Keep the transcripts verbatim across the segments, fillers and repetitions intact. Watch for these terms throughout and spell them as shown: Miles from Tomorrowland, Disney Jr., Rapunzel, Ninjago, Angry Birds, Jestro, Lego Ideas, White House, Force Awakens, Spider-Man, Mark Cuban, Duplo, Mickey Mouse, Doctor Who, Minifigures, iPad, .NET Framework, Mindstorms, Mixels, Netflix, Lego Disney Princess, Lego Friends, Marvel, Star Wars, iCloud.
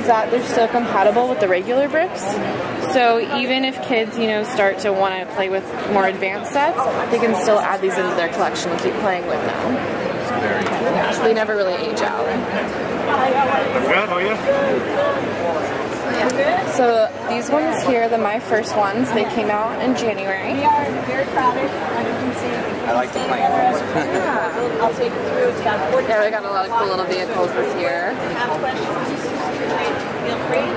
is that they're still compatible with the regular bricks. So even if kids, you know, start to want to play with more advanced sets, they can still add these into their collection and keep playing with them. Yeah, so they never really age out. Good, how are you? Yeah. So these ones here, the My First ones, they came out in January. We are very proud of them. I like the plane. Yeah. I'll take you through. Yeah, we got a lot of cool little vehicles this year. Have questions? Feel free.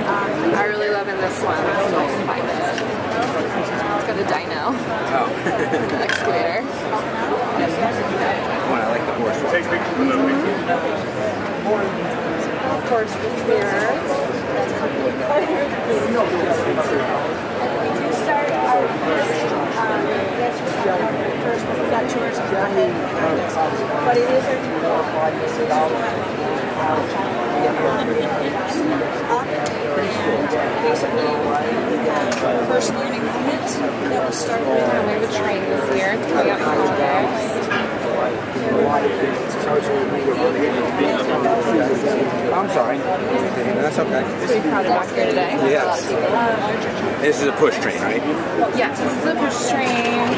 And I really love in this one. It's nice to find it. It's got a dyno. Oh. Excavator. One, I like the horse one. Take pictures of the picture. Horse, the spear. And we do start our first, um, first, not tours, but it is our tour. Basically, first learning moment that was started with our way to train this year. We got holidays. I'm sorry. That's okay. Pretty proud of us here today. Yes. This is a push train, right? Yes, this is a push train.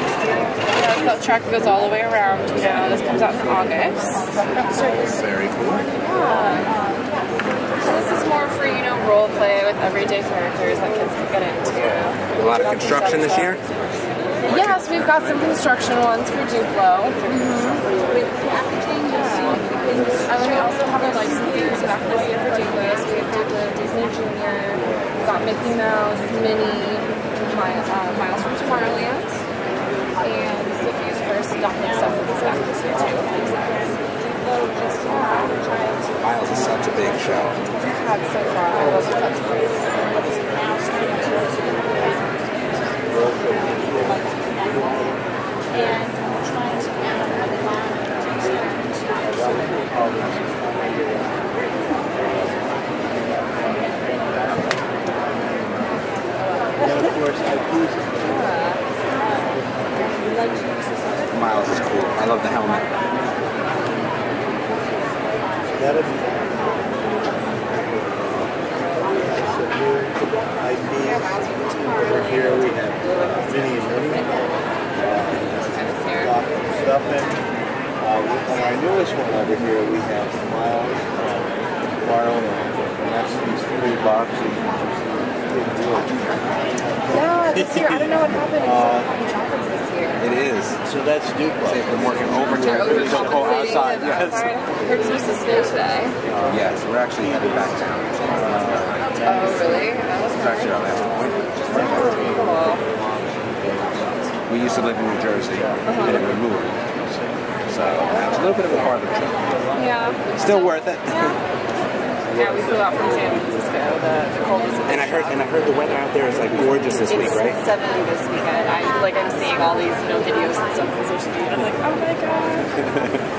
The track goes all the way around. You know, this comes out in August. Very cool. Yeah. So this is more for, you know, role play with everyday characters that kids can get into. A lot of construction this year? Yes, we've got some construction ones for Duplo. Mm-hmm. With packaging, yeah. And we also have like some things back this year for Duplo. So we have Lego Disney Junior, we've got Mickey Mouse, Minnie, uh, Miles from Tomorrowland, and Sophie's first Doctor Who is back this year too. Miles is such a big show. Miles is cool. I love the helmet. That'd be over here we have Minnie and Minnie. Uh, Stuffing. Uh, on our newest one over here we have Miles from Tomorrowland. And that's these three boxes. Yeah, this year, I don't know what happened. Uh, It is. So that's Duplo. They've been working overtime. It's so cold outside. Yes. We're supposed to snow today. Uh, yes, we're actually headed back down. Uh, oh, really? That was actually our last appointment. Oh, cool. We used to live in New Jersey, uh-huh. and then we moved. So that was a little bit of a farther trip. Yeah. Still worth it. Yeah. Yeah, we flew out from San Francisco. The, the coldest. And I heard, and I heard the weather out there is like gorgeous this it's week, right? It's seventy this weekend. I like I'm seeing all these you know videos and stuff on social media. I'm like, oh my god.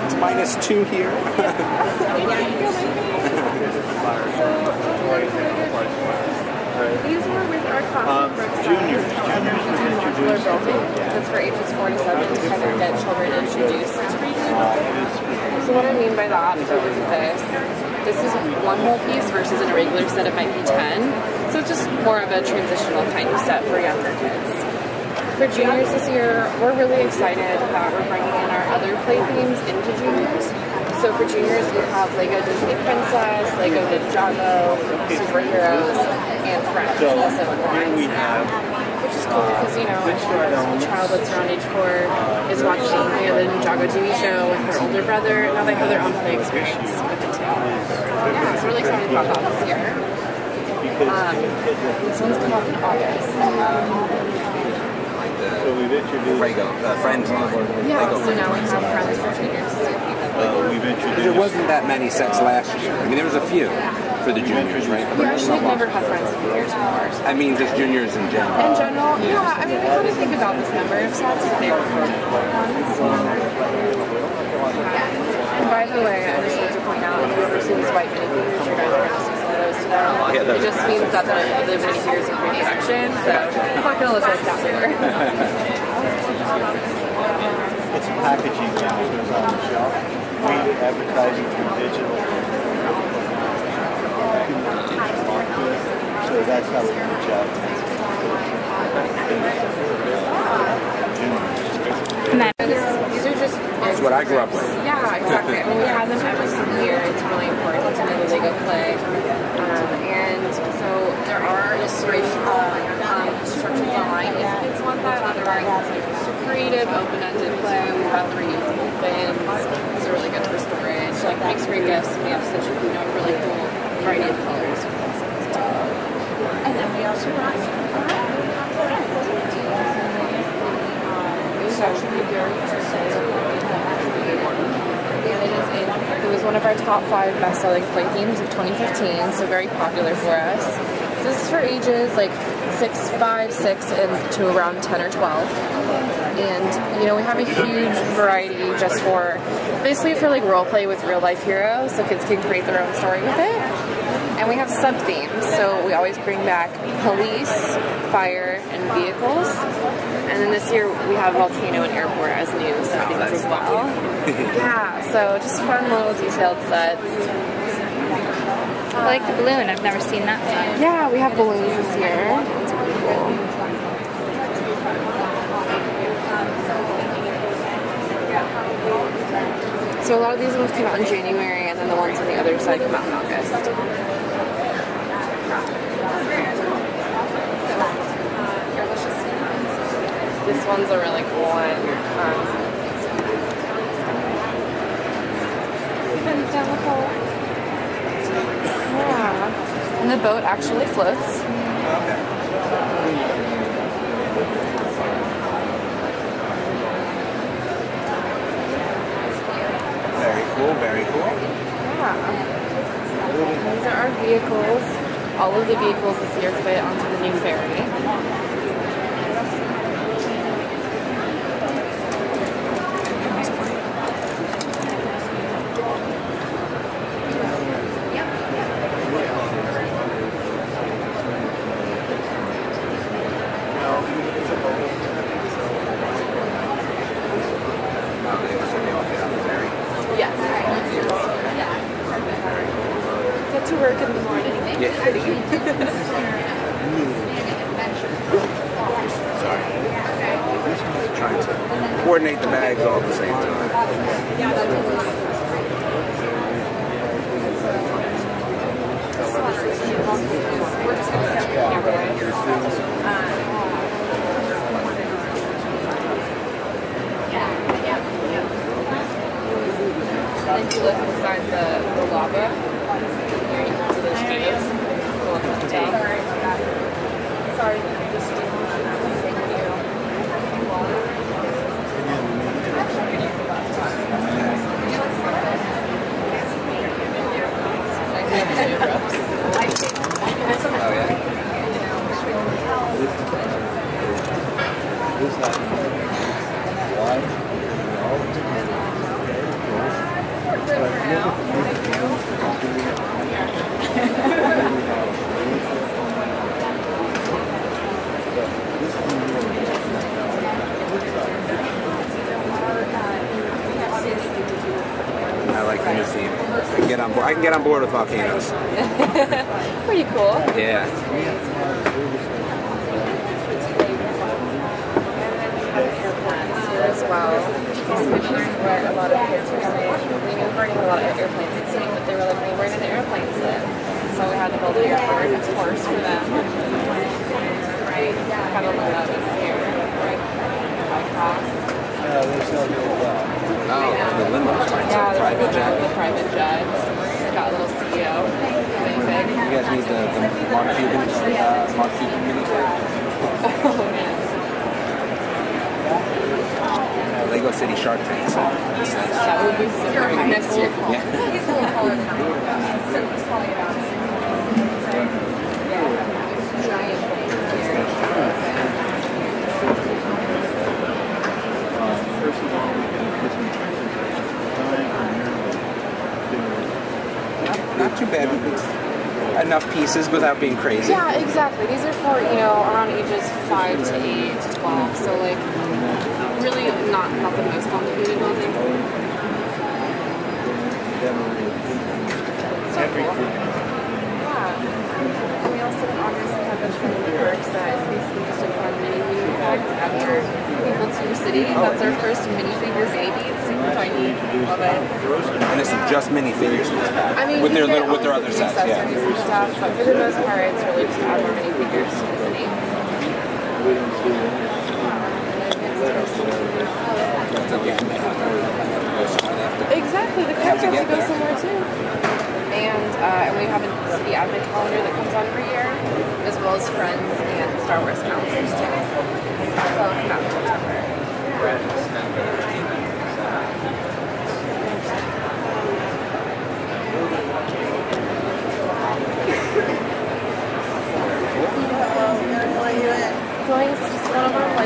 It's minus two here. These were with our class of juniors. Juniors were introduced. That's for ages four to seven to kind of get children introduced. So what I mean by that is this. This is one whole piece versus in a regular set it might be ten. So it's just more of a transitional kind of set for younger kids. For juniors this year, we're really excited that we're bringing in our other play themes into juniors. So for juniors, we have Lego Disney Princess, Lego Ninjago, Superheroes, and Friends also in lines now. Which is cool because, you know, a child that's around age four is watching, you know, the Ninjago T V show with her older brother, and now they have their own play experience with it too. Yeah, so really excited about that this year. Um, this one's come out in August. Like the Lego, the Friends line. Yeah, Lego so now we have Friends for juniors. Like, there wasn't that many sets last year. I mean, there was a few. For the juniors, right? We actually never had Friends for juniors before. I mean, just juniors in general. In general, yeah. I mean, we kind of think about this number of sets if they were And by the way, I just want to point out, if you ever see these white mini figures, you're going to have to see those today. It just means that the mini figures are in action, so it's not going to look like that later. It's packaging that goes on the shelf. we do advertising through digital. So that's how we reach out. These are just. That's what I grew up with. Yeah, exactly. I mean, we had them every single year. It's really important to know the Lego play. Um, and so there are inspirational um, instructions online if kids want that. Otherwise, it's creative, open-ended play. We have the reusable bins. It's really good for storage. Like makes great gifts. We have such a you know, really cool variety of colors. And then we also run it was actually very interesting. And it, is in, it was one of our top five best-selling play games of twenty fifteen, so very popular for us. This is for ages like six, five, six, and to around ten or twelve. And you know we have a huge variety just for basically for like role play with real life heroes, so kids can create their own story with it. And we have sub-themes, so we always bring back police, fire, and vehicles. And then this year we have volcano and airport as new sub-themes as well. Yeah, so just fun little detailed sets. I like the balloon, I've never seen that one. Yeah, we have balloons this year. It's pretty cool. So a lot of these ones came out in January, and then the ones on the other side come out in August. This one's a really cool one. Um, yeah. And the boat actually floats. Very cool, very cool. Yeah. These are our vehicles. All of the vehicles this year fit onto the new ferry. I can get on board with volcanoes. Pretty cool. Yeah. As well. Where a lot of kids were saying, we were burning a lot of airplanes at sea, but they were like, we weren't in the airplanes then. So we had to build an airport and course for them. Right? Kind of load up in the air, right? White House. No, there's no little, uh, oh, and the limo. Yeah, the private jet. The private jet. Got a little C E O. You guys need the, the Mark Cuban, uh, Mark Cuban military? Oh, man. Uh, Lego City Shark Tank. So that would be super nice. Next year. Yeah. First of all, this intention is dying from here. Not too bad. It's enough pieces without being crazy. Yeah, exactly. These are for, you know, around ages five to eight to twelve. So like really not, not the most complicated building. generated so everything. Cool. Yeah. And we also in August have a trip to New York that is basically just a fun minifigure pack after people to your city. That's our first minifigure baby. It's super tiny. Love it. And this is just minifigures in this pack. I mean, with their little, with their other sets. Yeah. And stuff, but for the most part, it's really just to add more minifigures to the city. Exactly, the kids have to go somewhere too. And, uh, and we have a city advent calendar that comes on every year, as well as Friends and Star Wars calendars too. So not forever. Going is just one of our life. I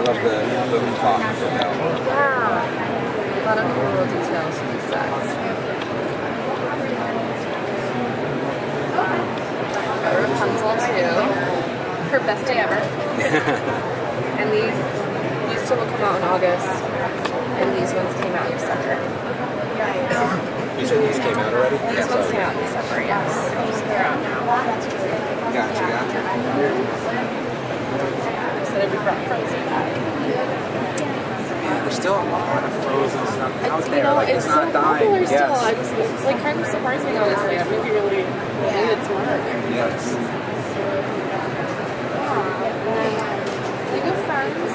love the boom top. Wow. A lot of cool little details in these sets. Got Rapunzel too. Her best day ever. And these, these two will come out in August. And these ones came out in December. These ones came out already? These yeah, ones so. came out in December, yes. They're out now. Gotcha, gotcha. Every Frozen pack. Yeah, there's still a lot of Frozen stuff it's, out there. You know, like, it's, it's not so dying. Yes. Still. I was, it's like kind of surprising, honestly. I think it really did its work. Yes. Yeah. Lego Friends,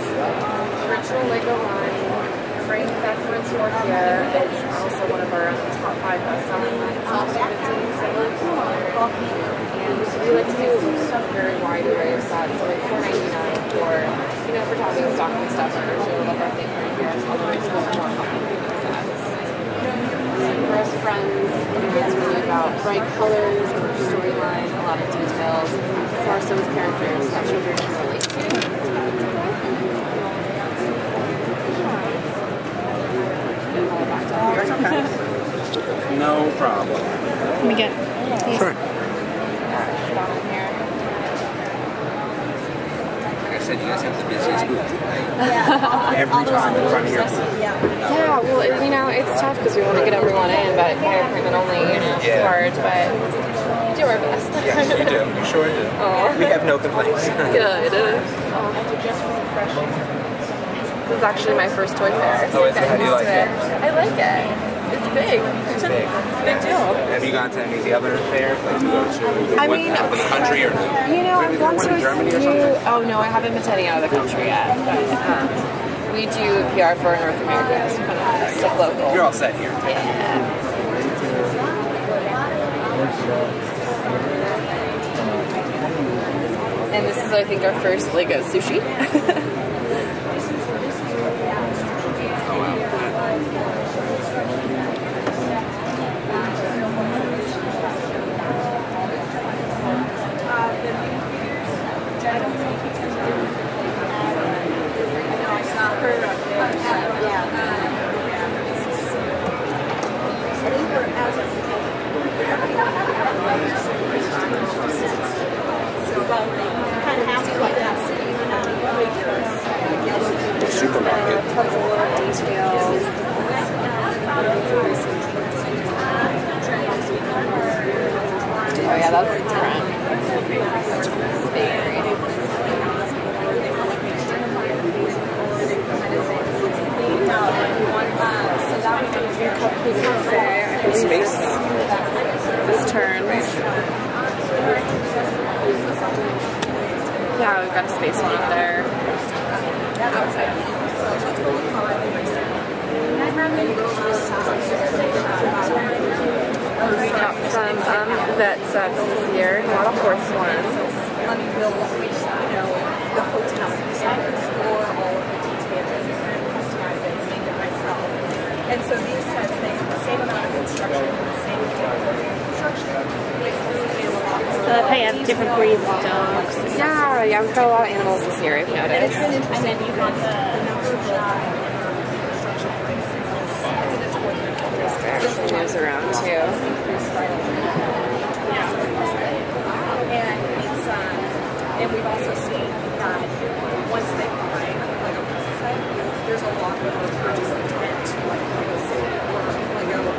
original Lego line, right back when it's worth here. It's also one of our top five best-selling lines. It's also fifteen, so really cool. And we like to do a very wide array of sets, so like four ninety-nine. Or, you know, if we're talking stocking stuffers, we love that thing right here. It's all the original more complicated sets. For us Friends, it's really about bright colors, storyline, a lot of details. For some characters that children can relate to. No problem. Let me get these. Sure. You guys have the busiest booth, right? Yeah. Every time in front of your booth. Yeah. Yeah, well, you know, it's tough because we want to get everyone in, but by appointment only, you know, it's yeah. hard, but we do our best. Yes, you do. You sure do. Oh. We have no complaints. Good. This is actually my first toy fair. Oh, is it? How do you like it? I like it. It's big. It's big. It's a big deal. Have you gone to any of the other fairs? Like you go to I what, mean, out of the country or you know, I've gone to a few. Oh no, I haven't been to any out of the country yet. But um, we do P R for North America, so kind of stick local. You're all set here. Yeah. And this is, I think, our first Lego sushi. Oh wow. different breeds of dogs. Yeah, yeah, we've got a lot of animals this year, if you notice. And it's really interesting. And then you got the... She moves around too. Yeah. And it's um, and we've also seen that once they buy a Lego set, there's a lot of purchase intent to like Lego City or Lego uh,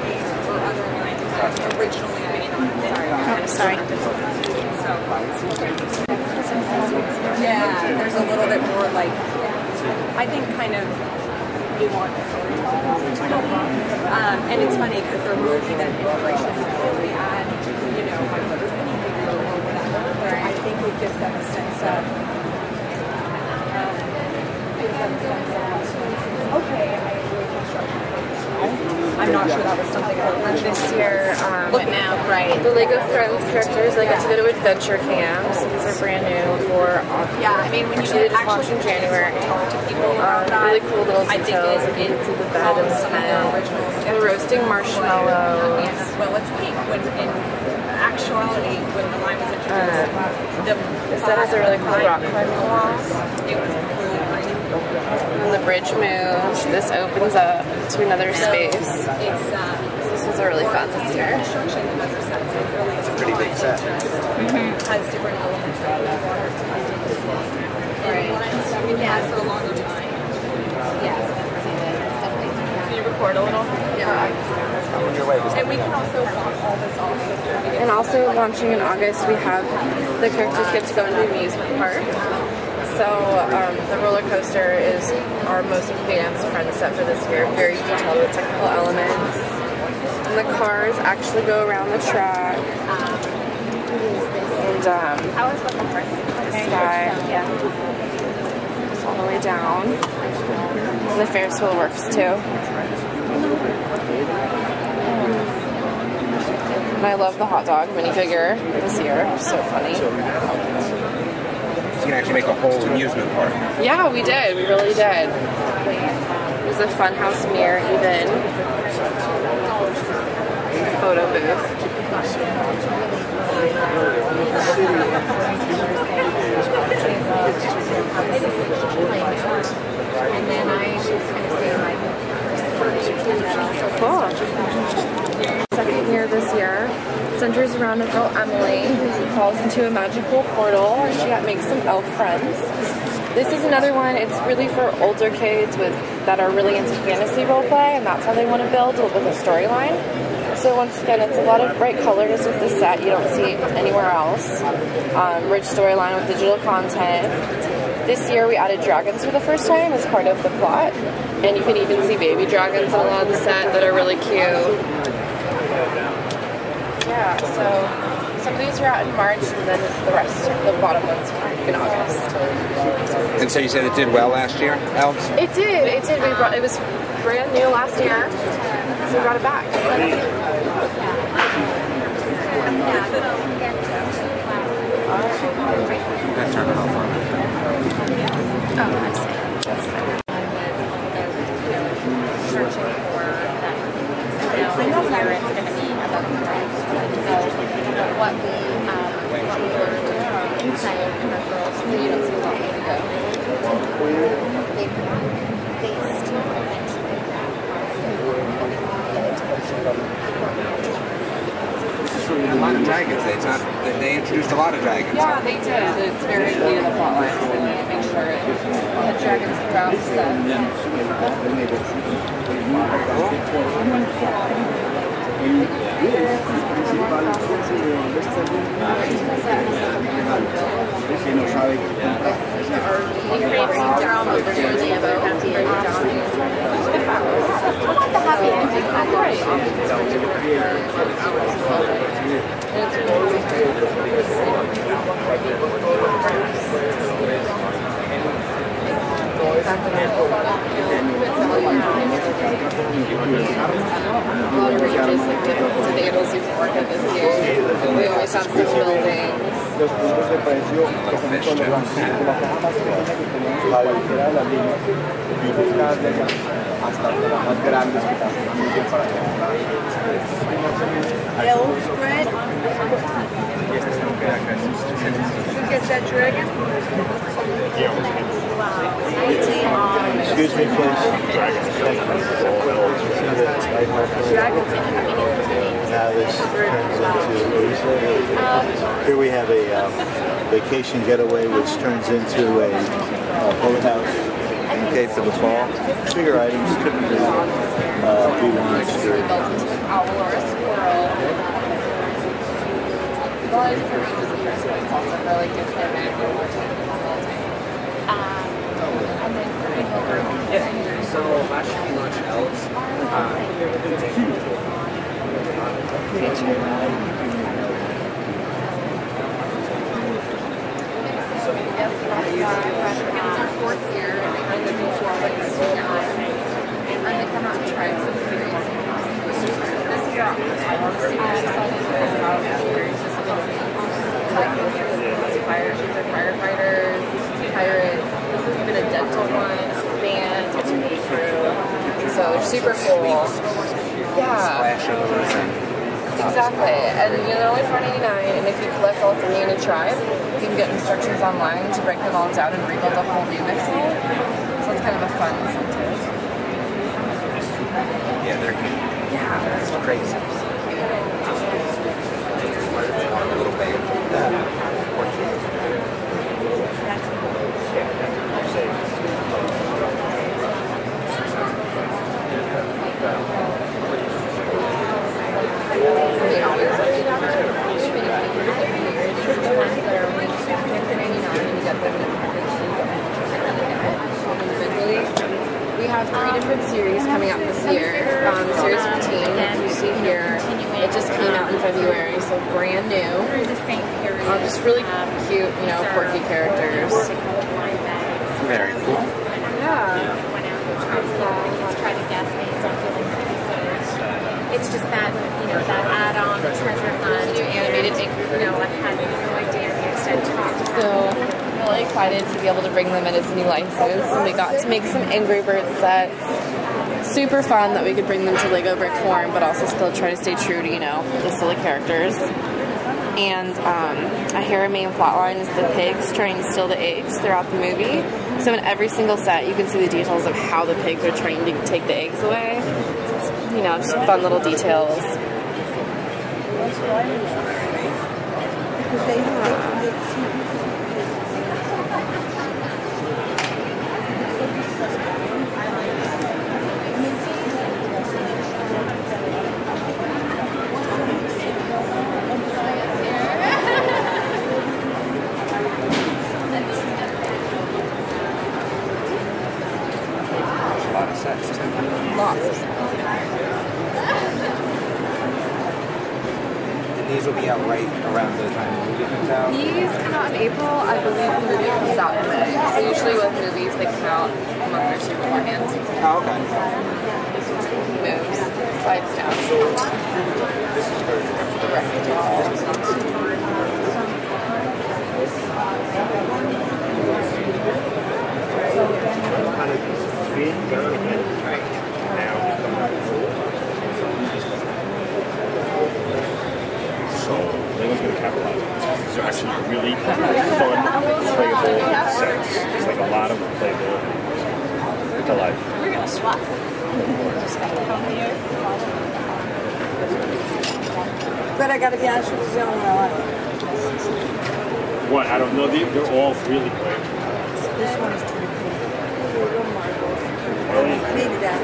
Creator or other lines that originally made on the I'm sorry. So yeah, there's a little bit more like I think kind of. Want um, and it's funny because they're really that inspiration that we add, you know, my mother's video or whatever, but I think it gives them a sense of, um, gives them a sense of, okay, I really construction. I'm not sure that was something I learned this year. Um, Look now, right? The Lego Friends characters, like yeah. I got to go to adventure camps. These are brand new for August. Yeah, I mean, when actually, you did actually launch in January. Talk to people um, about really cool little details. I think it is into the bed and smell. We're roasting marshmallows. Well, it's pink. When in actuality, when the line was introduced, uh, the set has a really cool rock climbing wall. It was really pretty. And the bridge moves. This opens up to another space. It's, uh, this was a really fun this year. It's a pretty big set. Mm-hmm. Has different elements. Right. Yeah, for a longer time. Yeah. Can you record a little? Yeah. And we can also launch all this off. And also launching in August, we have the characters get to go into the amusement park. So um, the roller coaster is our most advanced Friends set for this year. Very detailed with technical elements. And the cars actually go around the track. And um, the sky, yeah, all the way down. And the Ferris wheel works too. And I love the hot dog minifigure this year. So funny. You can actually make a whole amusement park. Yeah, we did. We really did. It was a fun house mirror even. Photo booth. Cool. Second year this year. Centers around a girl, Emily, who falls into a magical portal, and she got makes some elf friends. This is another one, it's really for older kids with that are really into fantasy roleplay, and that's how they want to build with a storyline. So once again, it's a lot of bright colors with this set you don't see anywhere else. Um, rich storyline with digital content. This year we added dragons for the first time as part of the plot, and you can even see baby dragons in a lot of the set that are really cute. Yeah, so some of these are out in March, and then the rest, the bottom ones, in August. And so you said it did well last year, Alex? It did, it did. We brought, it was brand new last year, so we brought it back. That turned it off on me. Oh, I see. Searching for that. I know pirates going to be. What we, um, what we were doing inside in our girls, we don't see a long way to go. They faced eventually that. A lot of dragons. It's not, they introduced a lot of dragons. Yeah, they did. It's very clear in the plot lines, and they make sure it, the dragons throughout stuff. Yeah. It's like different tables we've worked on this year. We always have some buildings. los puntos de precio que son colorantes de la caja más pequeña que tenemos en cualquiera de las líneas desde las legas hasta las más grandes que están muy bien para comprar. The old spread on the Y este se lo queda acá en sus sesenta. Excuse me, please. Dragon. Now this turns into Lisa. Here we have a um, vacation getaway, which turns into a boat uh, house bouquet for the fall. Bigger items typically uh, be one next year. Yeah. So last year we launched elves. Um, Firefighters, pirates, even a dental one, a band, a crew. So it's super cool. Yeah. Exactly, and they're only four ninety-nine, and if you collect all three in a tribe, you can get instructions online to break them all down and rebuild a whole new Mixel. So it's kind of a fun sometimes. Yeah, they're good. Yeah, that's crazy. A little bag of that. Yeah, they always you know, the ones that are really super and you get them individually. We have three different series coming out this year. Um, series fifteen, as you see here, it just came out in February, so brand new. Um, just really cute, you know, quirky characters. Very cool. Yeah. Try to guess based on it's just that, you know, that add-on treasure hunt. You animated, you know, I had no idea the extent to talk about. So, really excited to be able to bring them in as new licenses. And we got to make some Angry Birds sets. Super fun that we could bring them to Lego brick form, but also still try to stay true to, you know, the silly characters. And um, I hear a main plotline is the pigs trying to steal the eggs throughout the movie. So in every single set, you can see the details of how the pigs are trying to take the eggs away. You know, just fun little details. Lots of sets. These will be out right around the time the movie comes out? These come out in April. I believe the movie comes out in May. So usually with movies, they come out a month or two beforehand. Oh, okay. Moves. Slides down. This is very good. Right. Now, so Lego's going to capitalize on this. These are actually really fun, playable sets. There's like a lot of playable. It's a life. We're going to swap. But I got to be honest with you, I don't know what. What? I don't know. They're all really great. This one is pretty cool. I need it out.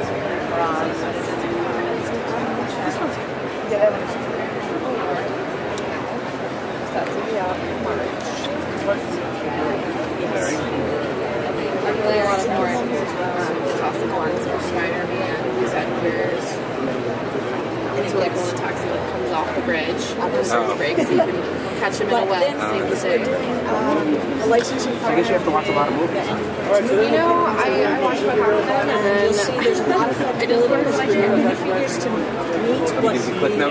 This one's good. Yeah, that one's good. That's going to be out in March. I really want to more um, classic ones for Spider-Man, Avengers, and it's really cool. The taxi that comes off the bridge, off the break, so you can catch him in a web and save the zoo. Um, I guess you have to watch a lot of movies. You know, I, I watched what happened then, and then I delivered my figures to meet what the game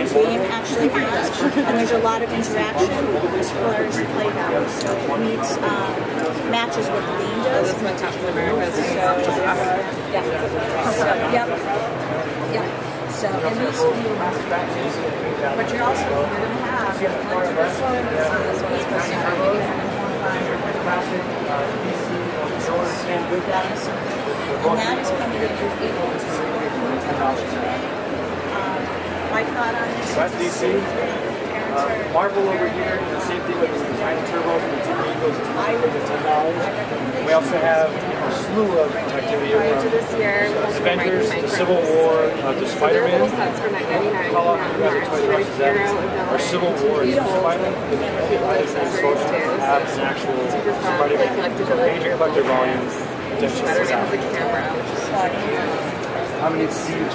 actually does. And there's a lot of interaction as far as the playground. So it meets, um, matches what the game does. That's my Captain America. So, yeah. Yeah. Yep. Yeah. So, and these will be less practice. But you're also going to have, like, this one, this one, this one, and that is coming to be able to support more technology. My thought on this is the parents are... Marvel over here, the same thing with the China Turbo, from the T V goes to ten dollars. We also have... a slew of activity around Avengers, the Civil War, uh, the Spider-Man, call out the rest of the our Civil War is Spider-Man, is an actual Spider-Man, so major collector volumes, just just out. How many seeds?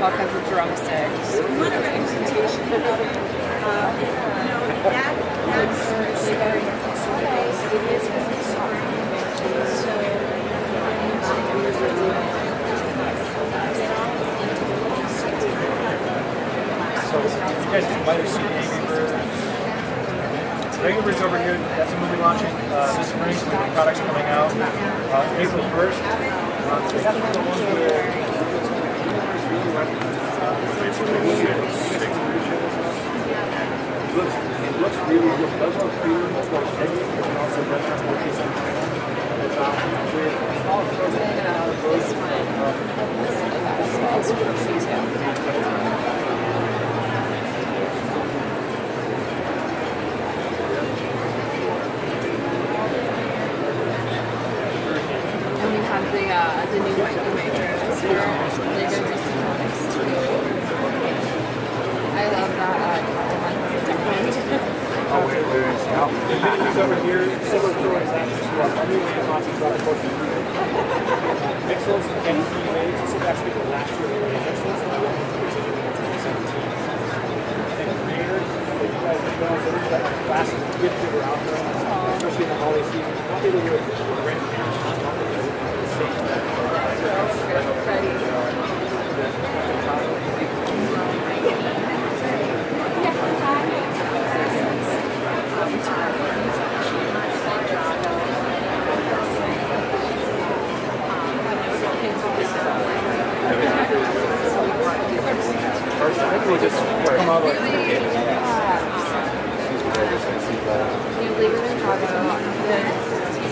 All kinds of drumsticks. What a representation of that's very important. It is so So, you guys might have seen Angry Birds. Angry Birds over here, that's a movie launching uh, this spring, with the products coming out uh, April first. Uh, they have another one where it looks, it looks really good. Those are really good. It's also the, uh, the new White House for Lego Disney comics too. I love that uh, oh, wait, wait, wait. Now, the pictures over here, similar to our Mixels and Made. This is actually the last year we made Mixels. And creators, you guys know, those are the last gifts that were out there, especially in the holiday season. Probably the way Ready. First, I think we'll just come out with the T V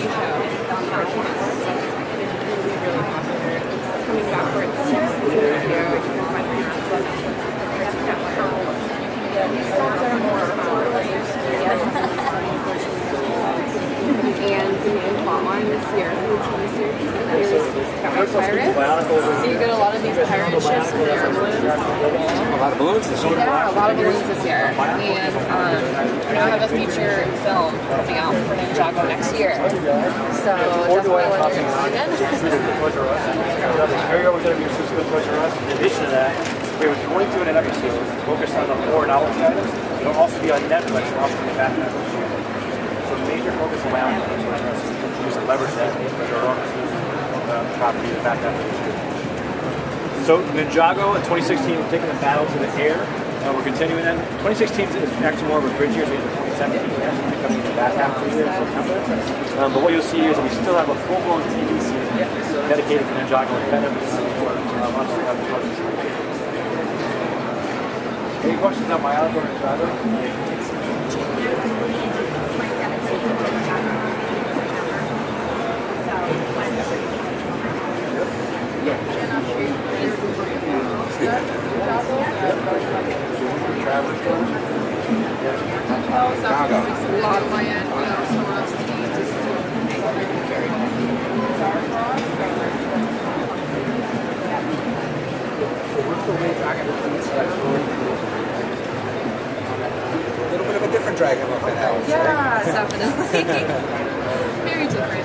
show. Coming backwards and the main plotline this year is this pirate. So you get a lot of these pirate ships with their balloons. A lot of balloons this year. Yeah, a lot of balloons this year. And um, I have a feature film coming out for Ninjago next year. So definitely want to see it. In addition to that, we have twenty-two and an episode focused on the four novelty items. It will also be on Netflix in the back half this year. So major focus on my own interest. Use and leverage that for our own uh, property in the back half of this year. So Ninjago in twenty sixteen, we're taking the battle to the air. Uh, we're continuing that. twenty sixteen is actually more of a bridge year, so we have the twenty-second. We're actually becoming the back half of the year in September. Um, but what you'll see is that we still have a full-blown T V season dedicated to Ninjago and benefits for uh, us to have the project. Any questions on my outline for Ninjago? Yeah. A little bit of a different dragon up in house. Yeah, definitely. Very different. I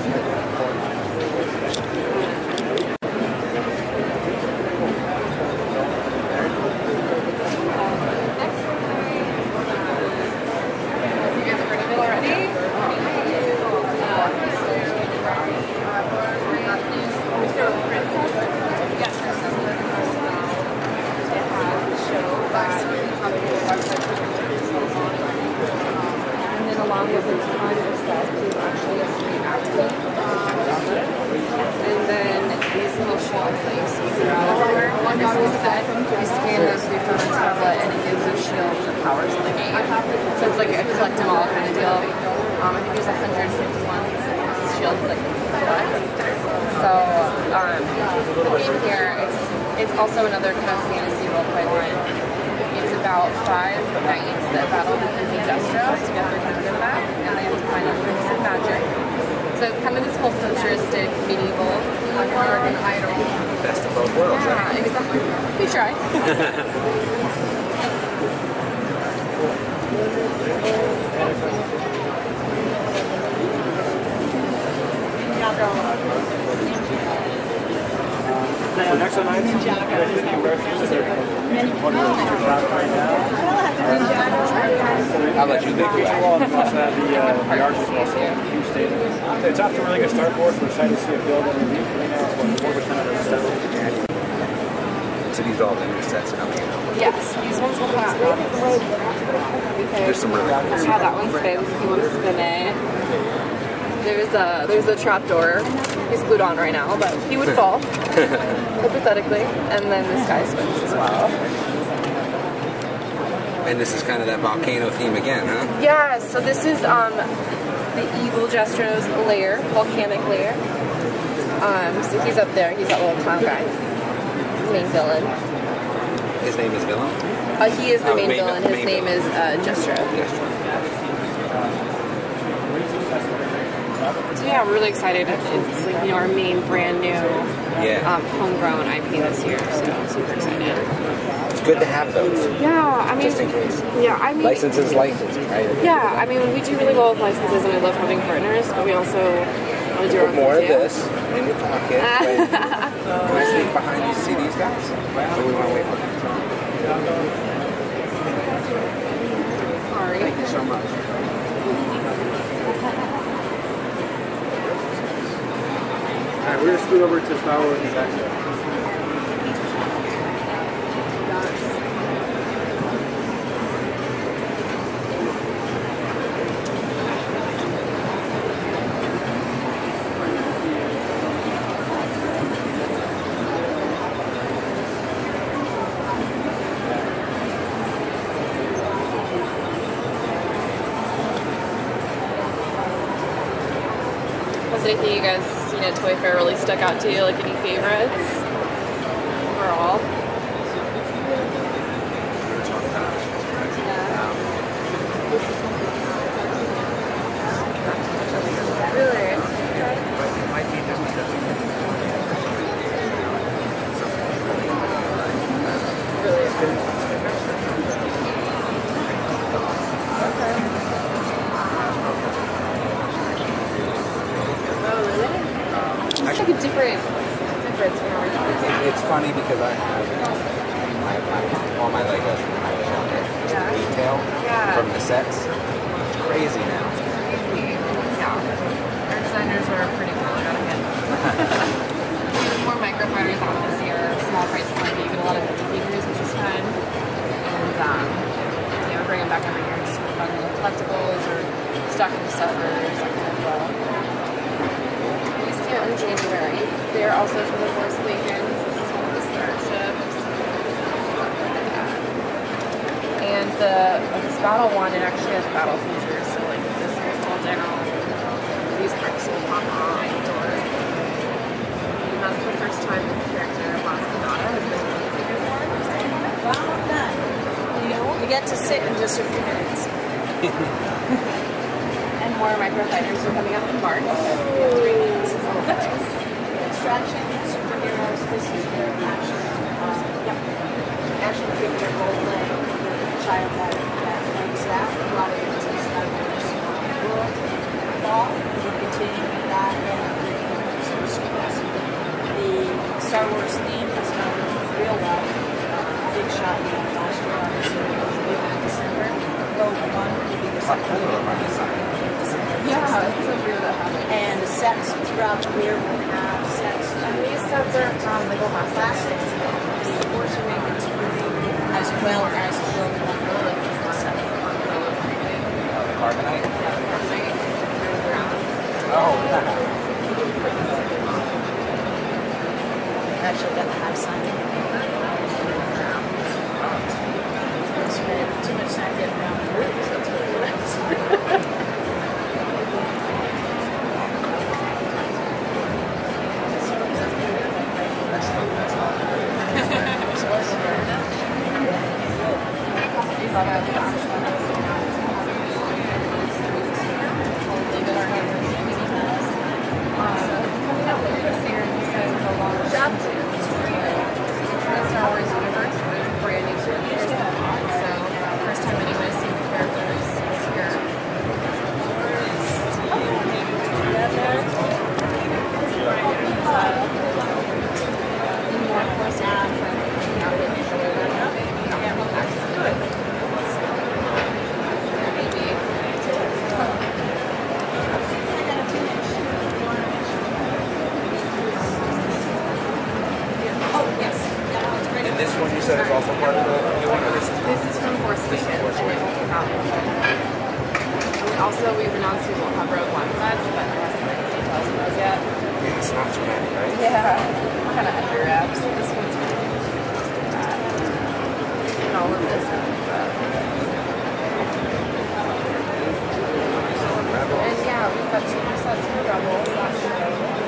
shield is like so. Um, in here, it's, it's also another kind of fantasy role play one. It's about five knights that battle the Disney Jestro to get their kingdom back, and they have to find out through some magic. So it's kind of this whole futuristic, medieval, American Idol. Best of both worlds, yeah, right? Exactly. We try. The next one I have Ninjago. How about you? Big feature wall and plus that the uh, the arches also huge stadium. It's off to a really good start for us. We're excited to see a build on the roof right now. It's one four percent of the stuff. So these are all the new sets coming in. Yes, these ones will come out. There's some really cool stuff. How that one spins, if you want to spin it. There's a there's a trap door. He's glued on right now, but he would fall hypothetically. And then this guy spins as well. And this is kind of that volcano theme again, huh? Yeah. So this is um the evil Jestro's lair, volcanic lair. Um, so he's up there. He's that little clown guy, main villain. His name is villain. Uh, he is the oh, main, main villain. Main His main name villain. is uh, Jestro. Jestro. So yeah, we're really excited. It's like, you know, our main brand new yeah. um, homegrown I P this year, so I'm super excited. It's good to have those. Yeah, I mean, just in case. Yeah, I mean, licenses, licenses, right? Yeah, I mean, we do really well with licenses, and I love having partners, but we also want to do our own more of this in your pocket. Can I sneak behind you to see these guys? So we want to wait for them. Sorry. Thank you so much. Alright, we're going to scoot over to Star Wars and back there. Was anything you guys at Toy Fair really stuck out to you? Like any favorites overall? Yeah. Really? Different difference from our it, It's funny because I have my, my, all my Legos in my shop. Yeah. The detail yeah. from the sets. It's crazy now. It's crazy. Yeah. Our designers are pretty cool out of it. We have more microfibers out this year, small price point, but you get a lot of figures, which is fun. And um, yeah, we bring them back every year just for fun little collectibles or stocking stuffers like that as well. In January. They are also from the Force Awakens. This is one of the starships. And the this battle one, it actually has battle features. So like this will fall down. These bricks will pop on the door. And that's the first time that the character Mascadada has been really figured for. Wow, that. You know, we get to sit in just a few minutes. And more microfibers are coming up in March. Three weeks. Extraction, superheroes, this is their action. Um, yep. Action figure, role play, child life, that makes that. A lot of things in Star Wars world. Fall, we're continuing that and doing some schools. The Star Wars theme has come real well. Uh, big shot we had last year, obviously, we went in December. Go on to be the second. Yeah, it's so weird that happened. And the sets throughout the year will have sets. And these sets are from Lego Classics. The Force Awakens as well as the Lego Ideas. Carbonite? Carbonite. Oh, yeah. Actually, got the high sign. I spent too much time getting around the room, so that's really nice. said is also part of the new one? This is from Force Awakens, and it will come out. And also, we've announced we won't have Rogue One sets, but there hasn't been details of those yet. Yeah, it's not too many, right? Yeah, we're kind of under wraps. This one's really interesting to that. And all of this stuff. And yeah, we've got two more sets for Rebels last year.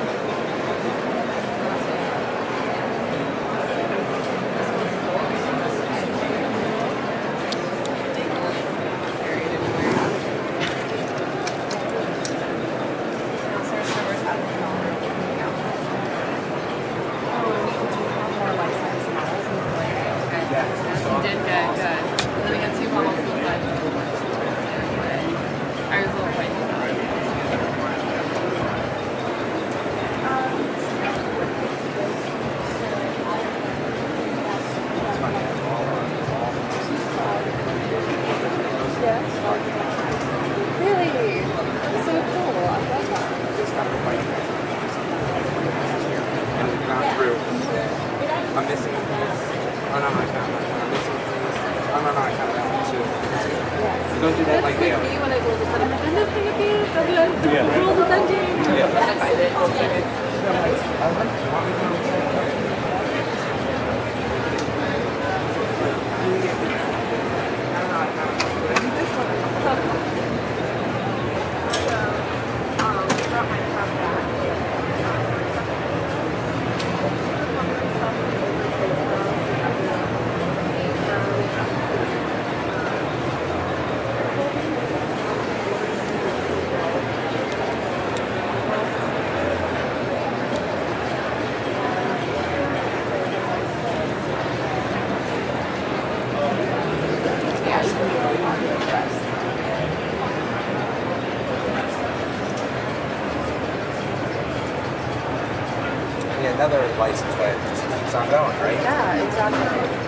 Another license that just keeps on going, right? Yeah, exactly.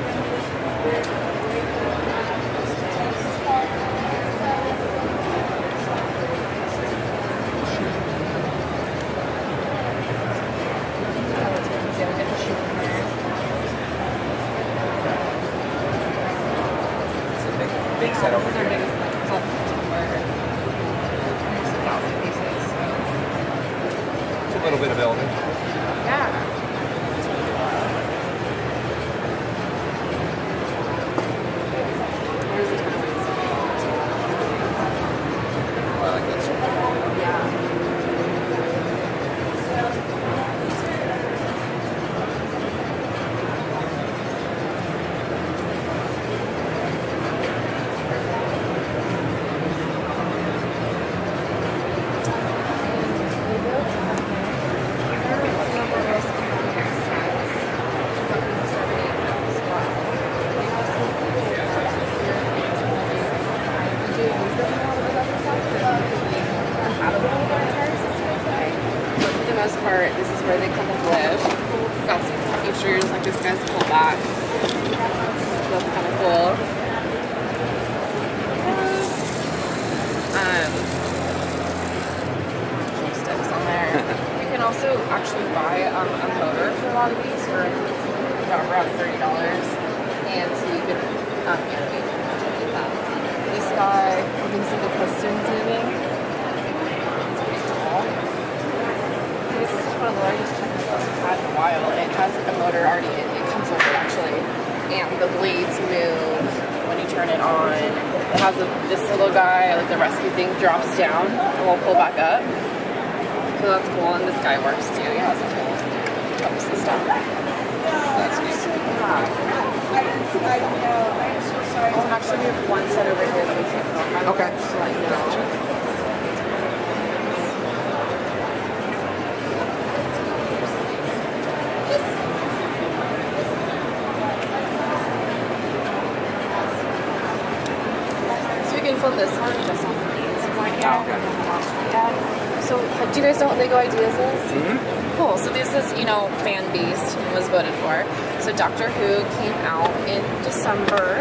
Lego Ideas is? Mm-hmm. Cool. So this is, you know, fan-based and was voted for. So Doctor Who came out in December.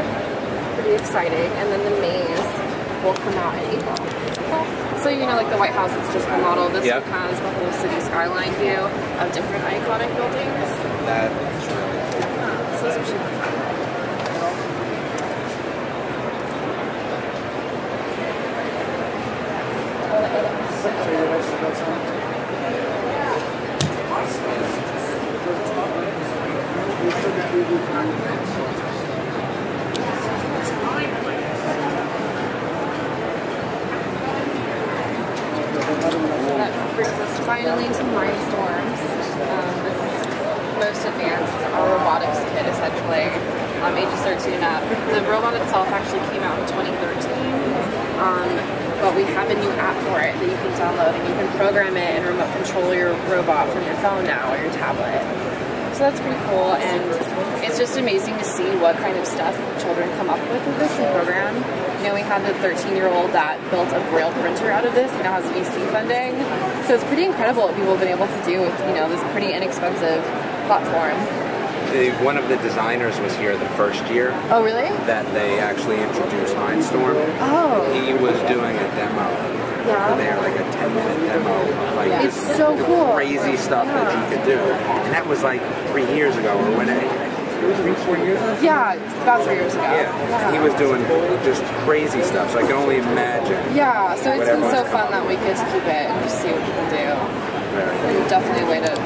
Pretty exciting. And then the maze will come out in April. Cool. So, you know, like the White House is just the model. This yep. one has the whole city skyline view of different iconic buildings. That's really cool. So those are super fun. That brings us finally to Mindstorms. Um, this is the most advanced our robotics kit, essentially, um, ages thirteen and up. The robot itself actually came out in twenty thirteen, um, but we have a new app for it that you can download, and you can program it and remote control your robot from your phone now or your tablet. So that's pretty cool, and it's just amazing to see what kind of stuff children come up with with this program. You know, we had the thirteen-year-old that built a braille printer out of this and now has V C funding. So it's pretty incredible what people have been able to do with, you know, this pretty inexpensive platform. The, one of the designers was here the first year. Oh, really? That they actually introduced Mindstorm. Oh. He was doing a demo. Yeah. There, like a ten minute demo of like it's this, so cool. crazy stuff yeah. that you could do. And that was like three years ago, or when it, it was three, four years ago? Yeah, about three years ago. Yeah. yeah. He was doing just crazy stuff, so I can only imagine. Yeah, so it's been so fun that we get to keep it and just see what people do. Very cool. Definitely a way to